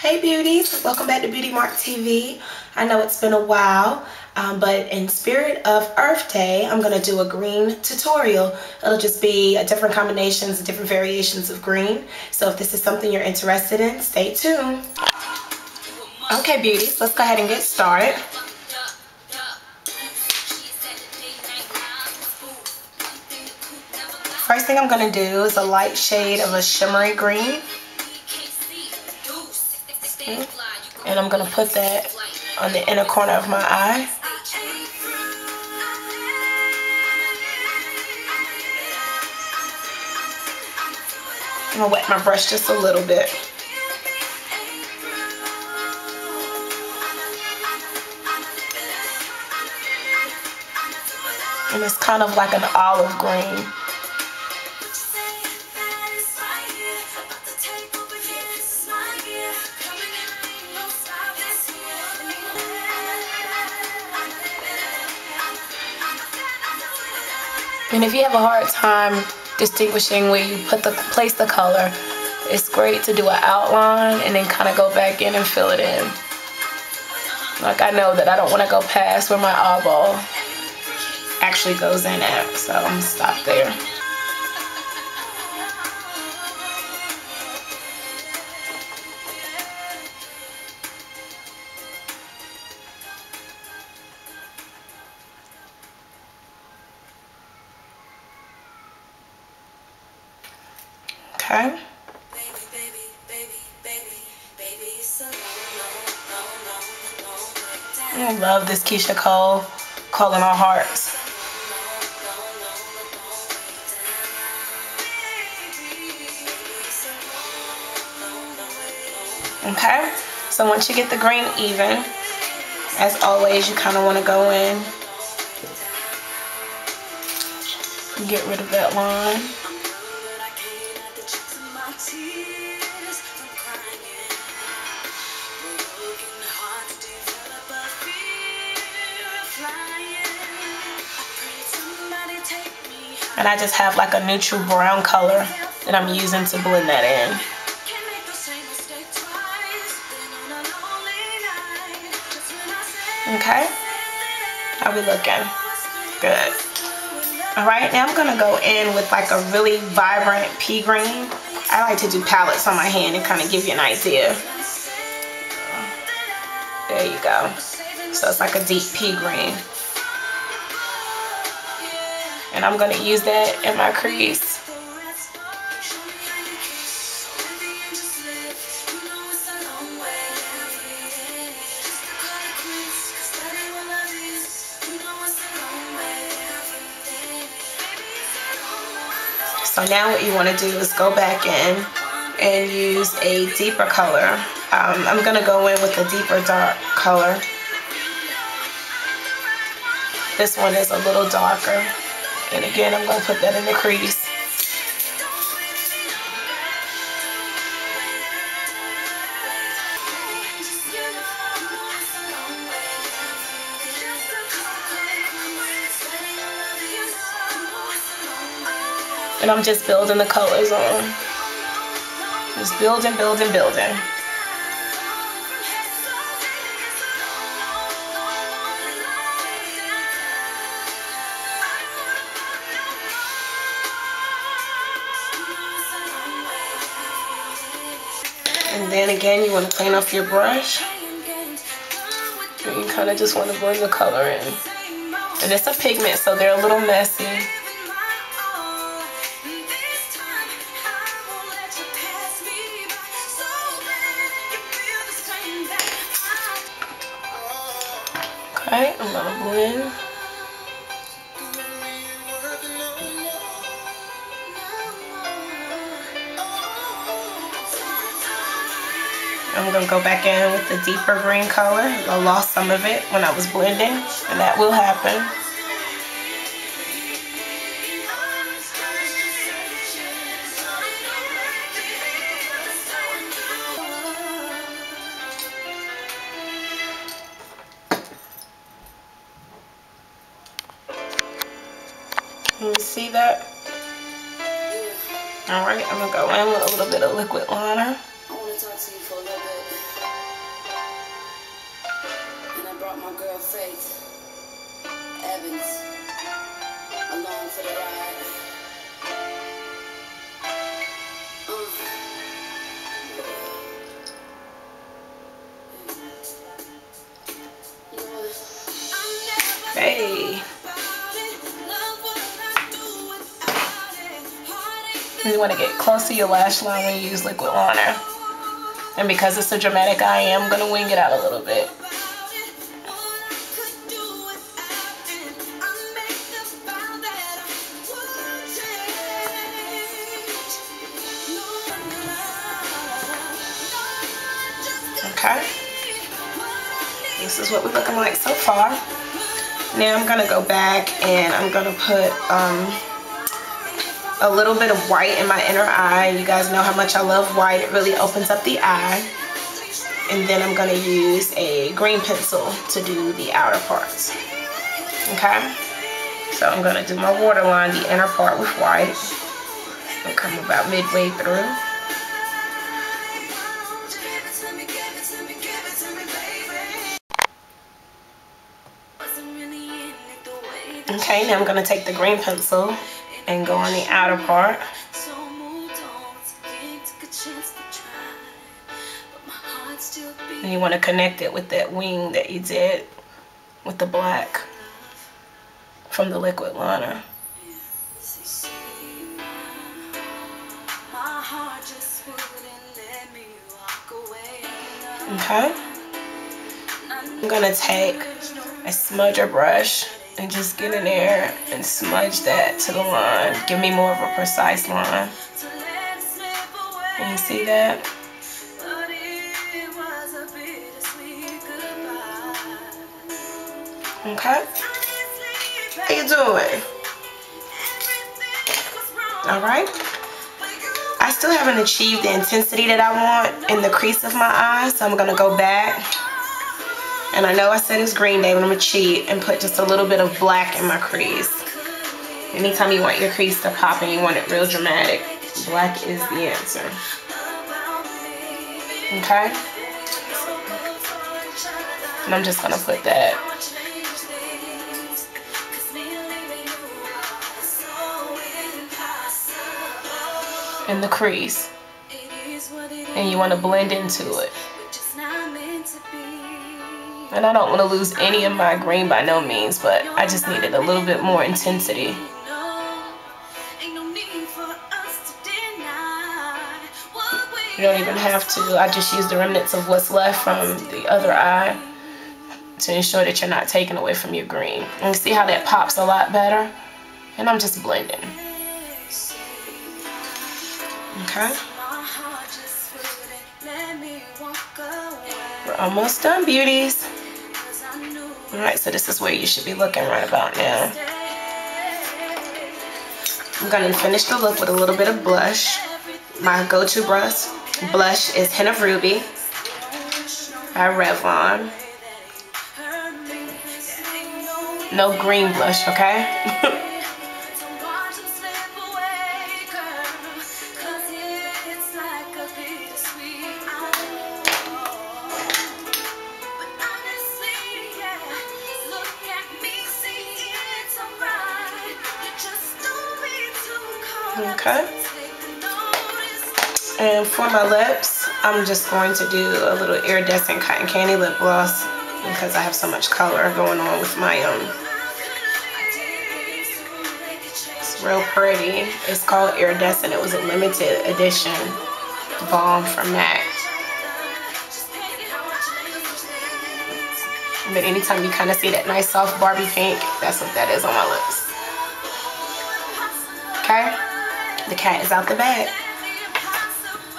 Hey beauties, welcome back to Beauty Mark TV. I know it's been a while, but in spirit of Earth Day, I'm going to do a green tutorial. It'll just be different combinations, different variations of green. So if this is something you're interested in, stay tuned. Okay beauties, let's go ahead and get started. First thing I'm going to do is a light shade of a shimmery green. And I'm going to put that on the inner corner of my eye. I'm going to wet my brush just a little bit. And it's kind of like an olive green. And if you have a hard time distinguishing where you place the color, it's great to do an outline and then kind of go back in and fill it in. Like, I know that I don't want to go past where my eyeball actually goes in at, so I'm going to stop there. Okay. I love this Keyshia Cole, Calling All Hearts. Okay, so once you get the green even, as always, you kind of want to go in and get rid of that line. And I just have like a neutral brown color that I'm using to blend that in. Okay, how we looking? Good. All right, now I'm gonna go in with like a really vibrant pea green. I like to do palettes on my hand and kind of give you an idea. There you go. So it's like a deep pea green. And I'm going to use that in my crease. So now what you want to do is go back in and use a deeper color. I'm going to go in with a deeper dark color. This one is a little darker. And again, I'm going to put that in the crease. And I'm just building the colors on. Just building, building, building. And then again, you want to clean off your brush. And you kind of just want to blend the color in. And it's a pigment, so they're a little messy. Okay, I'm going to blend. I'm going to go back in with the deeper green color. I lost some of it when I was blending, and that will happen. Can you see that? Alright, I'm going to go in with a little bit of liquid liner. Talk to you for a little bit. brought my girl Faith Evans along for the ride. Hey. You want to get close to your lash line when you use liquid liner. And because it's a dramatic eye, I am going to wing it out a little bit. Okay. This is what we're looking like so far. Now I'm going to go back and I'm going to put a little bit of white in my inner eye. You guys know how much I love white. It really opens up the eye. And then I'm going to use a green pencil to do the outer parts. Okay? So I'm going to do my waterline, the inner part with white. It'll come about midway through. Okay, now I'm going to take the green pencil and go on the outer part. And you want to connect it with that wing that you did with the black from the liquid liner. Okay. I'm going to take a smudger brush and just get in there and smudge that to the line. Give me more of a precise line. Can you see that? Okay. How you doing? Alright. I still haven't achieved the intensity that I want in the crease of my eye, so I'm going to go back. And I know I said it's green day, but I'm going to cheat and put just a little bit of black in my crease. Anytime you want your crease to pop and you want it real dramatic, black is the answer. Okay? And I'm just going to put that in the crease. And you want to blend into it. And I don't want to lose any of my green by no means, but I just needed a little bit more intensity. You don't even have to. I just use the remnants of what's left from the other eye to ensure that you're not taking away from your green. And see how that pops a lot better? And I'm just blending. Okay. We're almost done, beauties. Alright, so this is where you should be looking right about now. I'm going to finish the look with a little bit of blush. My go-to blush is Hint of Ruby by Revlon. No green blush, okay? Okay. And for my lips, I'm just going to do a little iridescent cotton candy lip gloss because I have so much color going on with my own. It's real pretty. It's called iridescent. It was a limited edition balm from MAC. But anytime you kind of see that nice soft Barbie pink, that's what that is on my lips. Okay. The cat is out the bag.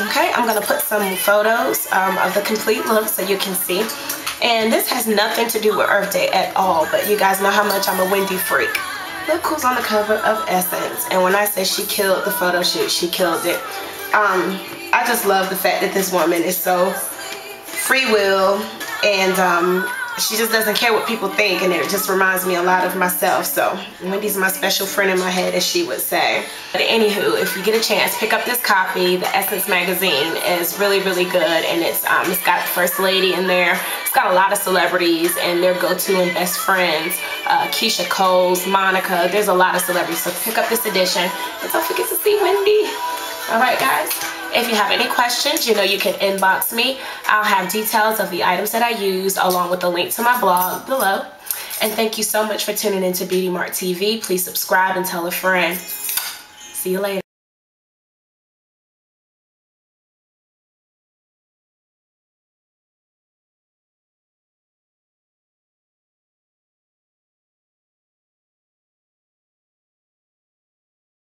Okay, I'm going to put some photos of the complete look so you can see. And this has nothing to do with Earth Day at all, but you guys know how much I'm a Wendy freak. Look who's on the cover of Essence. And when I say she killed the photo shoot, she killed it. I just love the fact that this woman is so free will and she just doesn't care what people think, and it just reminds me a lot of myself. So Wendy's my special friend in my head, as she would say. But anywho, if you get a chance, pick up this copy. The Essence magazine is really, really good, and it's got First Lady in there. It's got a lot of celebrities and their go-to and best friends. Keyshia Cole, Monica, there's a lot of celebrities. So pick up this edition and don't forget to see Wendy. All right, guys. If you have any questions, you know you can inbox me. I'll have details of the items that I used along with the link to my blog below. And thank you so much for tuning into Beauty Mark TV. Please subscribe and tell a friend. See you later.